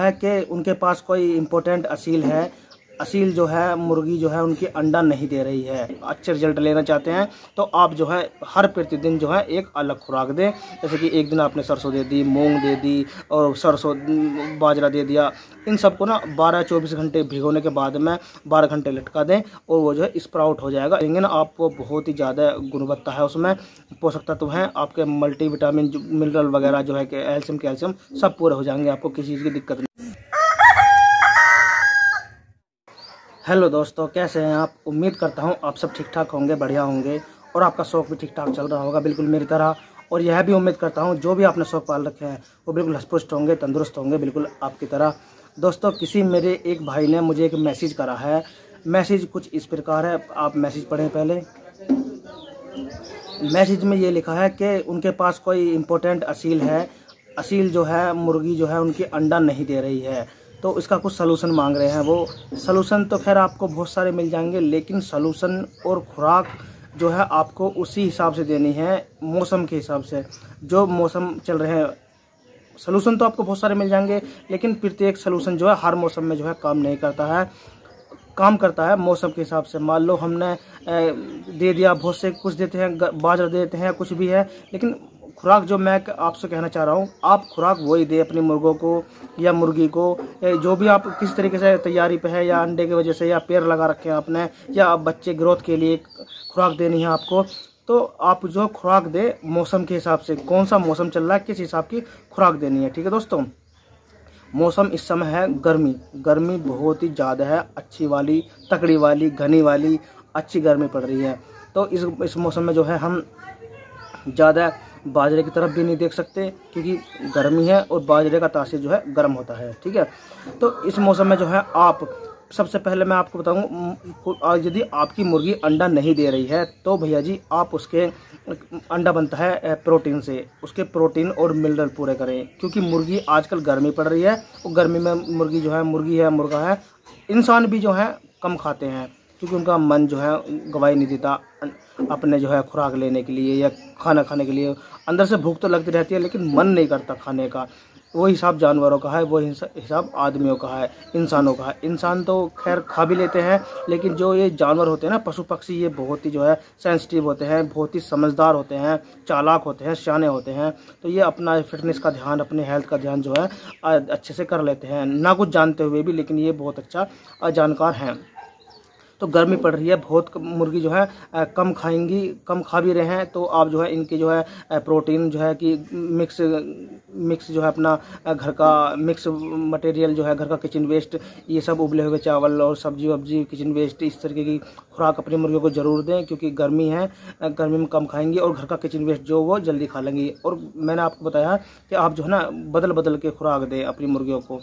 है कि उनके पास कोई इम्पोर्टेंट असील है। असील जो है मुर्गी जो है उनकी अंडा नहीं दे रही है। अच्छे रिजल्ट लेना चाहते हैं तो आप जो है हर प्रतिदिन जो है एक अलग खुराक दें। जैसे कि एक दिन आपने सरसों दे दी, मूंग दे दी और सरसों बाजरा दे दिया। इन सबको ना 12-24 घंटे भिगोने के बाद में 12 घंटे लटका दें और वो जो है स्प्राउट हो जाएगा। लेकिन आपको बहुत ही ज़्यादा गुणवत्ता है, उसमें पोषक तत्व हैं, आपके मल्टी विटामिन मिनरल वगैरह जो है कि कैल्शियम सब पूरे हो जाएंगे, आपको किसी चीज़ की दिक्कत नहीं। हेलो दोस्तों, कैसे हैं आप? उम्मीद करता हूं आप सब ठीक ठाक होंगे, बढ़िया होंगे और आपका शौक भी ठीक ठाक चल रहा होगा, बिल्कुल मेरी तरह। और यह भी उम्मीद करता हूं जो भी आपने शौक पाल रखे हैं वो बिल्कुल हष्टपुष्ट होंगे, तंदुरुस्त होंगे, बिल्कुल आपकी तरह। दोस्तों, किसी मेरे एक भाई ने मुझे एक मैसेज करा है। मैसेज कुछ इस प्रकार है, आप मैसेज पढ़ें। पहले मैसेज में ये लिखा है कि उनके पास कोई इम्पोर्टेंट असील है। असील जो है मुर्गी जो है उनकी अंडा नहीं दे रही है, तो इसका कुछ सलूशन मांग रहे हैं। वो सलूशन तो खैर आपको बहुत सारे मिल जाएंगे, लेकिन सलूशन और खुराक जो है आपको उसी हिसाब से देनी है, मौसम के हिसाब से, जो मौसम चल रहे हैं। सलूशन तो आपको बहुत सारे मिल जाएंगे, लेकिन प्रत्येक सलूशन जो है हर मौसम में जो है काम नहीं करता है, काम करता है मौसम के हिसाब से। मान लो हमने दे दिया, बहुत से कुछ देते हैं, बाजरा देते हैं, कुछ भी है, लेकिन खुराक जो मैं आपसे कहना चाह रहा हूँ, आप खुराक वही दें अपने मुर्गों को या मुर्गी को। जो भी आप किस तरीके से तैयारी पे है, या अंडे की वजह से, या पेड़ लगा रखे हैं आपने, या आप बच्चे ग्रोथ के लिए खुराक देनी है आपको, तो आप जो खुराक दें मौसम के हिसाब से, कौन सा मौसम चल रहा है, किस हिसाब की खुराक देनी है। ठीक है दोस्तों, मौसम इस समय है गर्मी। गर्मी बहुत ही ज़्यादा है, अच्छी वाली, तकड़ी वाली, घनी वाली, अच्छी गर्मी पड़ रही है। तो इस मौसम में जो है हम ज़्यादा बाजरे की तरफ भी नहीं देख सकते, क्योंकि गर्मी है और बाजरे का तासीर जो है गर्म होता है। ठीक है, तो इस मौसम में जो है आप सबसे पहले मैं आपको बताऊंगा, यदि आपकी मुर्गी अंडा नहीं दे रही है तो भैया जी आप उसके अंडा बनता है प्रोटीन से, उसके प्रोटीन और मिनरल पूरे करें, क्योंकि मुर्गी आजकल गर्मी पड़ रही है और गर्मी में मुर्गी जो है, मुर्गी है, मुर्गा है, इंसान भी जो है कम खाते हैं, क्योंकि उनका मन जो है गवाही नहीं देता अपने जो है खुराक लेने के लिए या खाना खाने के लिए। अंदर से भूख तो लगती रहती है, लेकिन मन नहीं करता खाने का। वो हिसाब जानवरों का है, वो हिसाब आदमियों का है, इंसानों का है। इंसान तो खैर खा भी लेते हैं, लेकिन जो ये जानवर होते हैं ना, पशु पक्षी, ये बहुत ही जो है सेंसिटिव होते हैं, बहुत ही समझदार होते हैं, चालाक होते हैं, सियाने होते हैं। तो ये अपना फिटनेस का ध्यान, अपने हेल्थ का ध्यान जो है अच्छे से कर लेते हैं, ना कुछ जानते हुए भी, लेकिन ये बहुत अच्छा जानकार हैं। तो गर्मी पड़ रही है, बहुत मुर्गी जो है कम खाएंगी, कम खा भी रहे हैं, तो आप जो है इनके जो है प्रोटीन जो है कि मिक्स जो है अपना घर का मिक्स मटेरियल जो है, घर का किचन वेस्ट, ये सब उबले हुए चावल और सब्जी वब्जी, किचन वेस्ट, इस तरीके की खुराक अपने मुर्गियों को ज़रूर दें, क्योंकि गर्मी है, गर्मी में कम खाएंगी और घर का किचन वेस्ट जो वो जल्दी खा लेंगी। और मैंने आपको बताया कि आप जो है ना बदल के खुराक दें अपनी मुर्गियों को,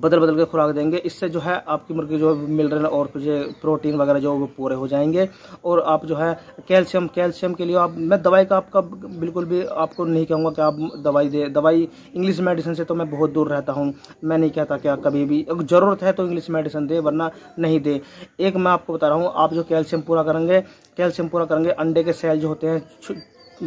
बदल के खुराक देंगे, इससे जो है आपकी मुर्गी जो है मिनरल और प्रोटीन वगैरह जो वो पूरे हो जाएंगे। और आप जो है कैल्शियम के लिए आप, मैं दवाई का आपका बिल्कुल भी आपको नहीं कहूँगा कि आप दवाई दें। दवाई इंग्लिश मेडिसिन से तो मैं बहुत दूर रहता हूँ, मैं नहीं कहता कि कभी भी ज़रूरत है तो इंग्लिश मेडिसिन दें, वरना नहीं दें। एक मैं आपको बता रहा हूँ, आप जो कैल्शियम पूरा करेंगे, अंडे के सेल जो होते हैं,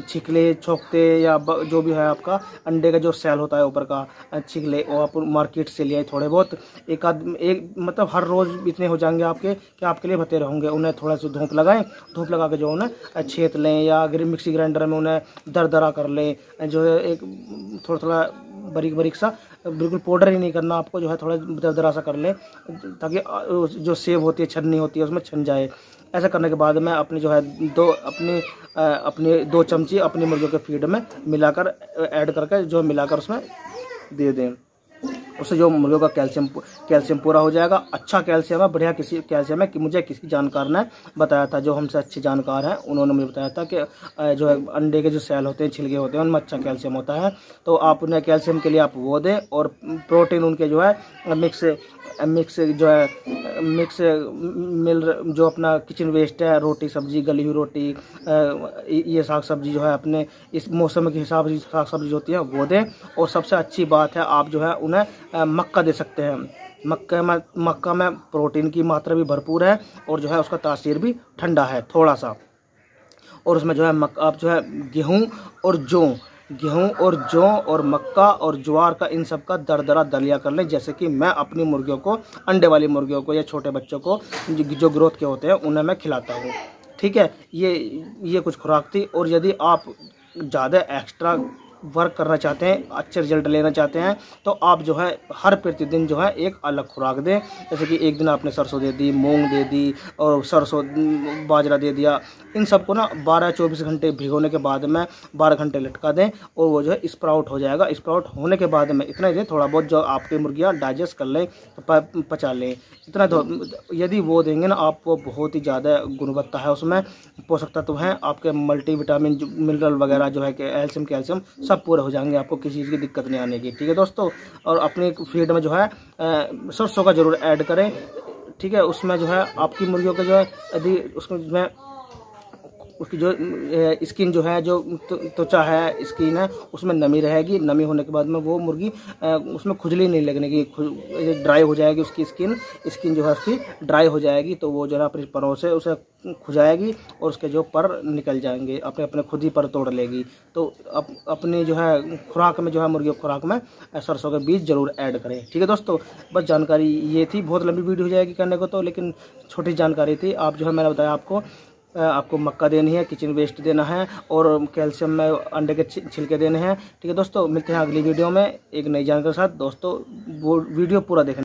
छिकले छोकते या जो भी है आपका अंडे का जो सेल होता है ऊपर का छिकले, वो आप मार्केट से ले आए थोड़े बहुत, एक मतलब हर रोज़ इतने हो जाएंगे आपके कि आपके लिए भते रहेंगे। उन्हें थोड़ा सा धूप लगा के जो उन्हें छेद लें, या मिक्सी ग्राइंडर में उन्हें दरदरा कर लें, जो है एक थोड़ा बारीक सा, बिल्कुल पाउडर ही नहीं करना आपको, जो है थोड़ा दरदरा सा कर लें, ताकि जो सेब होती है, छन्नी होती है, उसमें छन जाए। ऐसा करने के बाद में अपने जो है अपने दो चमची अपनी मुर्गियों के फीड में मिलाकर ऐड करके जो मिलाकर उसमें दे दें, उससे जो मुर्गियों का कैल्शियम पूरा हो जाएगा। अच्छा कैल्शियम है, बढ़िया किसी कैल्शियम है कि मुझे किसी जानकार ने बताया था, जो हमसे अच्छे जानकार हैं, उन्होंने मुझे बताया था कि जो है अंडे के जो सेल होते हैं, छिलके होते हैं, उनमें अच्छा कैल्शियम होता है। तो आप उन्हें कैल्शियम के लिए आप वो दें, और प्रोटीन उनके जो है मिक्स मिल जो अपना किचन वेस्ट है, रोटी सब्जी, गली हुई रोटी, ये साग सब्जी जो है अपने इस मौसम के हिसाब से साग सब्जी जो होती है वो दें। और सबसे अच्छी बात है, आप जो है उन्हें मक्का दे सकते हैं। मक्का में प्रोटीन की मात्रा भी भरपूर है और जो है उसका तासीर भी ठंडा है थोड़ा सा। और उसमें जो है आप जो है गेहूँ और जौ गेहूं और जौ और मक्का और ज्वार का इन सब का दरदरा दलिया कर लें। जैसे कि मैं अपनी मुर्गियों को, अंडे वाली मुर्गियों को या छोटे बच्चों को जो ग्रोथ के होते हैं उन्हें मैं खिलाता हूँ। ठीक है, ये कुछ खुराक थी। और यदि आप ज़्यादा एक्स्ट्रा वर्क करना चाहते हैं, अच्छे रिजल्ट लेना चाहते हैं, तो आप जो है हर प्रतिदिन जो है एक अलग खुराक दें। जैसे कि एक दिन आपने सरसों दे दी, मूंग दे दी और सरसों बाजरा दे दिया। इन सबको ना 12-24 घंटे भिगोने के बाद में 12 घंटे लटका दें और वो जो है स्प्राउट हो जाएगा। स्प्राउट होने के बाद में इतना ही थोड़ा बहुत जो आपकी मुर्गियाँ डाइजेस्ट कर लें, पचा लें, इतना यदि वो देंगे ना, आपको बहुत ही ज़्यादा गुणवत्ता है, उसमें पोषक तत्व हैं, आपके मल्टीविटामिन मिनरल वगैरह जो है कि कैल्शियम पूरे हो जाएंगे, आपको किसी चीज़ की दिक्कत नहीं आने की। ठीक है दोस्तों, और अपने फीड में जो है सरसों का जरूर ऐड करें। ठीक है, उसमें जो है आपकी मुर्गियों का जो है यदि उसमें उसकी जो स्किन जो है, जो त्वचा है, स्किन है, उसमें नमी रहेगी। नमी होने के बाद में वो मुर्गी उसमें खुजली नहीं लगने की, ड्राई हो जाएगी उसकी स्किन जो है उसकी ड्राई हो जाएगी, तो वो जो है अपने परों से उसे खुजाएगी और उसके जो पर निकल जाएंगे, अपने अपने खुद ही पर तोड़ लेगी। तो अपनी जो है खुराक में जो है मुर्गी खुराक में सरसों के बीज जरूर ऐड करें। ठीक है दोस्तों, बस जानकारी ये थी। बहुत लंबी वीडियो हो जाएगी करने को तो, लेकिन छोटी जानकारी थी। आप जो है मैंने बताया आपको मक्का देनी है, किचन वेस्ट देना है और कैल्शियम में अंडे के छिलके देने हैं। ठीक है दोस्तों, मिलते हैं अगली वीडियो में एक नई जानकारी के साथ। दोस्तों वो वीडियो पूरा देखें।